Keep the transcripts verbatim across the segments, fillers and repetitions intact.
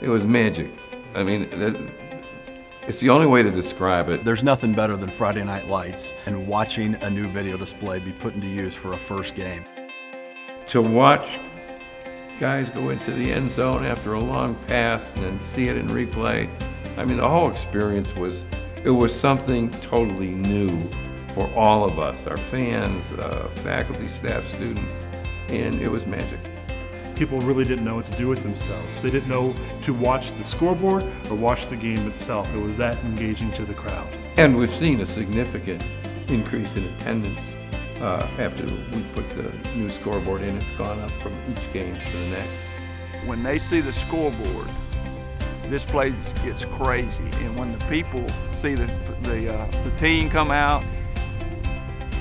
It was magic. I mean, that, it's the only way to describe it. There's nothing better than Friday Night Lights and watching a new video display be put into use for a first game. To watch guys go into the end zone after a long pass and see it in replay, I mean, the whole experience was, it was something totally new for all of us, our fans, uh, faculty, staff, students, and it was magic. People really didn't know what to do with themselves. They didn't know to watch the scoreboard or watch the game itself. It was that engaging to the crowd. And we've seen a significant increase in attendance uh, after we put the new scoreboard in. It's gone up from each game to the next. When they see the scoreboard, this place gets crazy. And when the people see the, the, uh, the team come out,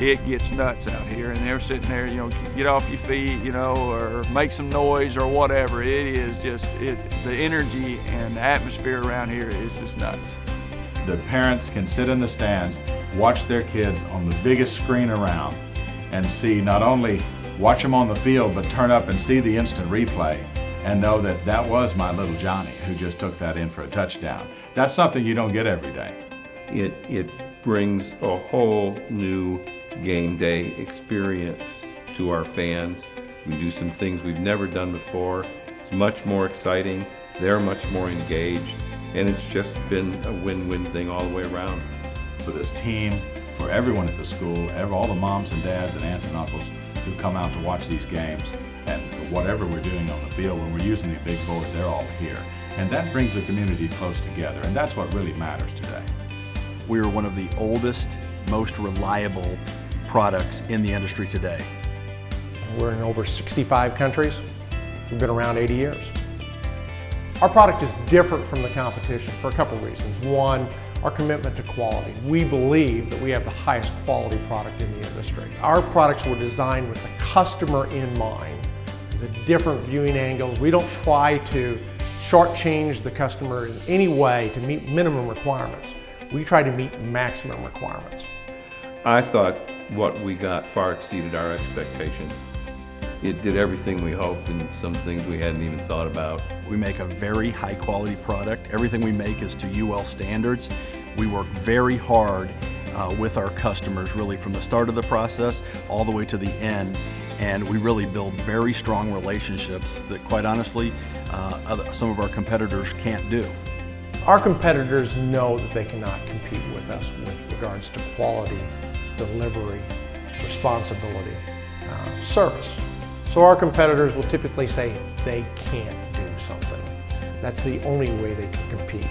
it gets nuts out here, and they're sitting there, you know, get off your feet, you know, or make some noise or whatever. It is just, it, the energy and the atmosphere around here is just nuts. The parents can sit in the stands, watch their kids on the biggest screen around, and see, not only watch them on the field, but turn up and see the instant replay and know that that was my little Johnny who just took that in for a touchdown. That's something you don't get every day. It, it brings a whole new game day experience to our fans. We do some things we've never done before. It's much more exciting. They're much more engaged, and it's just been a win-win thing all the way around. For this team, for everyone at the school, all the moms and dads and aunts and uncles who come out to watch these games, and whatever we're doing on the field, when we're using the big board, they're all here. And that brings the community close together, and that's what really matters today. We are one of the oldest, most reliable products in the industry today. We're in over sixty-five countries. We've been around eighty years. Our product is different from the competition for a couple reasons. One, our commitment to quality. We believe that we have the highest quality product in the industry. Our products were designed with the customer in mind, the different viewing angles. We don't try to shortchange the customer in any way to meet minimum requirements. We try to meet maximum requirements. I thought what we got far exceeded our expectations. It did everything we hoped and some things we hadn't even thought about. We make a very high quality product. Everything we make is to U L standards. We work very hard uh, with our customers, really from the start of the process all the way to the end. And we really build very strong relationships that, quite honestly, uh, other, some of our competitors can't do. Our competitors know that they cannot compete with us with regards to quality, delivery, responsibility, uh, service. So our competitors will typically say they can't do something. That's the only way they can compete.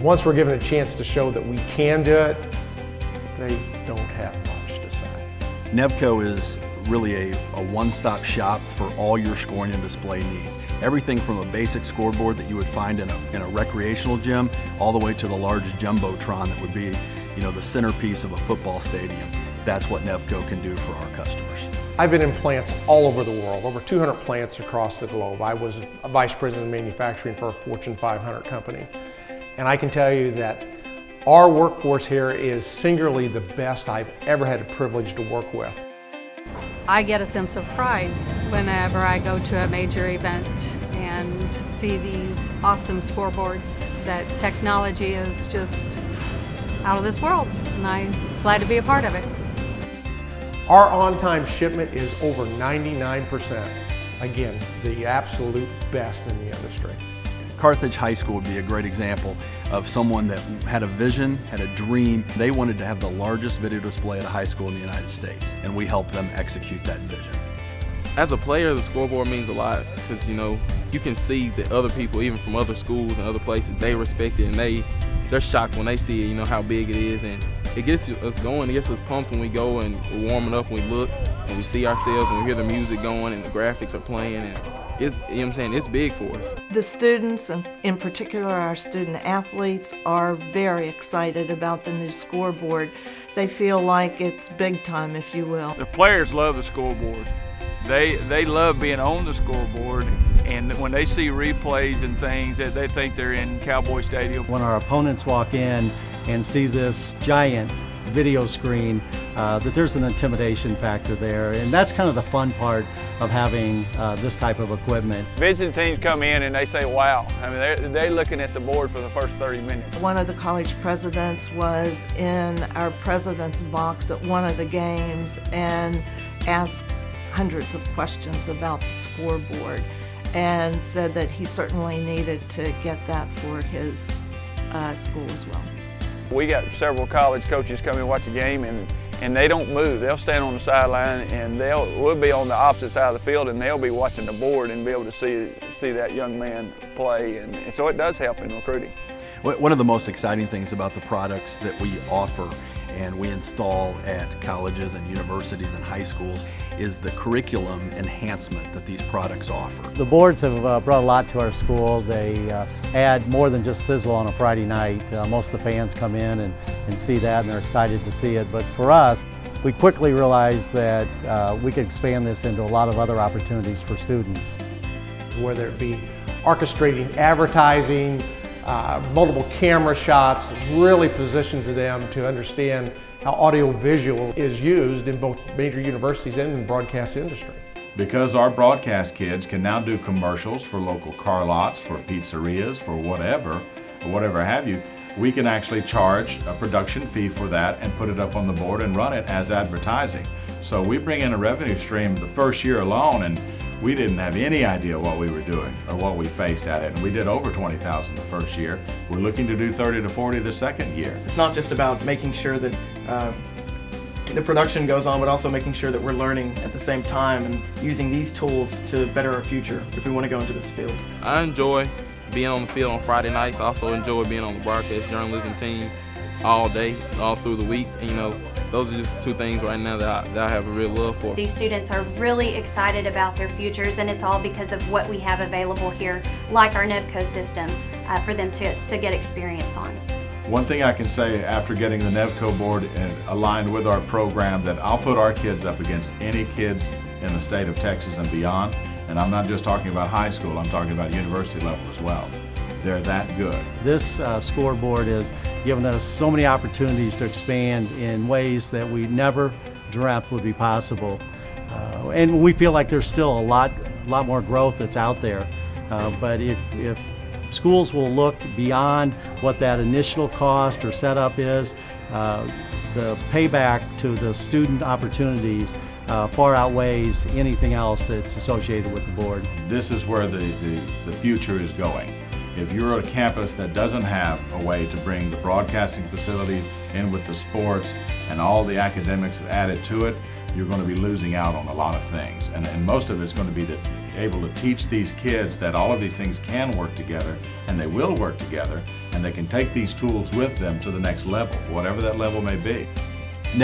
Once we're given a chance to show that we can do it, they don't have much to say. Nevco is really a, a one-stop shop for all your scoring and display needs. Everything from a basic scoreboard that you would find in a, in a recreational gym, all the way to the large jumbotron that would be, you know, the centerpiece of a football stadium. That's what Nevco can do for our customers. I've been in plants all over the world, over two hundred plants across the globe. I was a vice president of manufacturing for a Fortune five hundred company. And I can tell you that our workforce here is singularly the best I've ever had the privilege to work with. I get a sense of pride whenever I go to a major event and see these awesome scoreboards. That technology is just out of this world, and I'm glad to be a part of it. Our on-time shipment is over ninety-nine percent. Again, the absolute best in the industry. Carthage High School would be a great example of someone that had a vision, had a dream. They wanted to have the largest video display at a high school in the United States, and we helped them execute that vision. As a player, the scoreboard means a lot because, you know, you can see that other people, even from other schools and other places, they respect it, and they, they're shocked when they see it, you know, how big it is. And it gets us going, it gets us pumped when we go and we're warming up, and we look and we see ourselves and we hear the music going and the graphics are playing. And It's, you know what I'm saying, it's big for us. The students, and in particular our student athletes, are very excited about the new scoreboard. They feel like it's big time, if you will. The players love the scoreboard. They, they love being on the scoreboard, and when they see replays and things, that they think they're in Cowboy Stadium. When our opponents walk in and see this giant video screen, uh, that there's an intimidation factor there. And that's kind of the fun part of having uh, this type of equipment. Visiting teams come in and they say, wow. I mean, they're, they're looking at the board for the first thirty minutes. One of the college presidents was in our president's box at one of the games and asked hundreds of questions about the scoreboard, and said that he certainly needed to get that for his uh, school as well. We got several college coaches come and watch the game, and, and they don't move. They'll stand on the sideline, and they'll we'll be on the opposite side of the field, and they'll be watching the board and be able to see, see that young man play. And, and so it does help in recruiting. One of the most exciting things about the products that we offer and we install at colleges and universities and high schools is the curriculum enhancement that these products offer. The boards have uh, brought a lot to our school. They uh, add more than just sizzle on a Friday night. Uh, most of the fans come in and, and see that, and they're excited to see it. But for us, we quickly realized that uh, we could expand this into a lot of other opportunities for students. Whether it be orchestrating advertising, Uh, multiple camera shots, really positions them to understand how audiovisual is used in both major universities and in the broadcast industry. Because our broadcast kids can now do commercials for local car lots, for pizzerias, for whatever, or whatever have you, we can actually charge a production fee for that and put it up on the board and run it as advertising. So we bring in a revenue stream the first year alone, and we didn't have any idea what we were doing or what we faced at it. And we did over twenty thousand the first year. We're looking to do thirty to forty the second year. It's not just about making sure that uh, the production goes on, but also making sure that we're learning at the same time and using these tools to better our future if we want to go into this field. I enjoy being on the field on Friday nights. I also enjoy being on the broadcast journalism team all day, all through the week. And, you know, those are just two things right now that I, that I have a real love for. These students are really excited about their futures, and it's all because of what we have available here, like our Nevco system, uh, for them to, to get experience on. One thing I can say after getting the Nevco board and aligned with our program, that I'll put our kids up against any kids in the state of Texas and beyond. And I'm not just talking about high school, I'm talking about university level as well. They're that good. This uh, scoreboard has given us so many opportunities to expand in ways that we never dreamt would be possible. Uh, and we feel like there's still a lot, lot more growth that's out there. Uh, but if, if schools will look beyond what that initial cost or setup is, uh, the payback to the student opportunities Uh, far outweighs anything else that's associated with the board. This is where the, the, the future is going. If you're a campus that doesn't have a way to bring the broadcasting facility in with the sports and all the academics added to it, you're going to be losing out on a lot of things. And, and most of it's going to be the, able to teach these kids that all of these things can work together, and they will work together, and they can take these tools with them to the next level, whatever that level may be.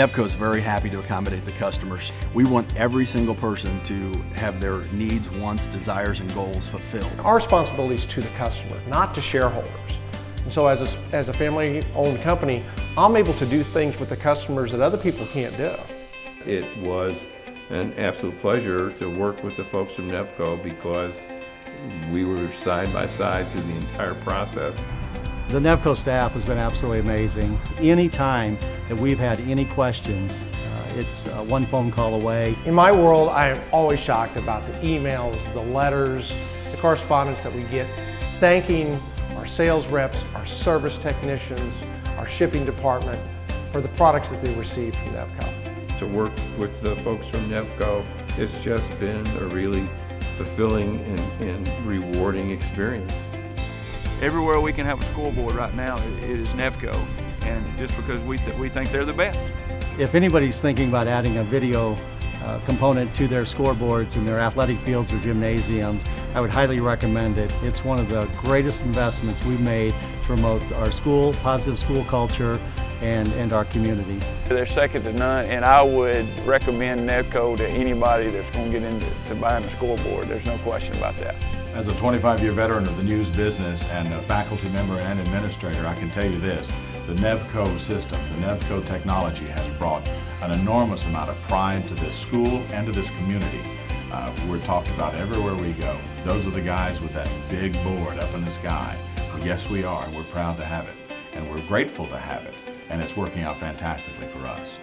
Nevco is very happy to accommodate the customers. We want every single person to have their needs, wants, desires, and goals fulfilled. Our responsibility is to the customer, not to shareholders. And so as a, as a family-owned company, I'm able to do things with the customers that other people can't do. It was an absolute pleasure to work with the folks from Nevco, because we were side by side through the entire process. The Nevco staff has been absolutely amazing. Any time that we've had any questions, uh, it's uh, one phone call away. In my world, I am always shocked about the emails, the letters, the correspondence that we get thanking our sales reps, our service technicians, our shipping department for the products that they receive from Nevco. To work with the folks from Nevco, it's just been a really fulfilling and, and rewarding experience. Everywhere we can have a scoreboard right now, it is Nevco, and just because we, th we think they're the best. If anybody's thinking about adding a video uh, component to their scoreboards in their athletic fields or gymnasiums, I would highly recommend it. It's one of the greatest investments we've made to promote our school, positive school culture, and, and our community. They're second to none, and I would recommend Nevco to anybody that's going to get into to buying a scoreboard. There's no question about that. As a twenty-five year veteran of the news business and a faculty member and administrator, I can tell you this, the Nevco system, the Nevco technology has brought an enormous amount of pride to this school and to this community. Uh, we're talked about everywhere we go. Those are the guys with that big board up in the sky. Yes, we are, and we're proud to have it, and we're grateful to have it. and it's working out fantastically for us.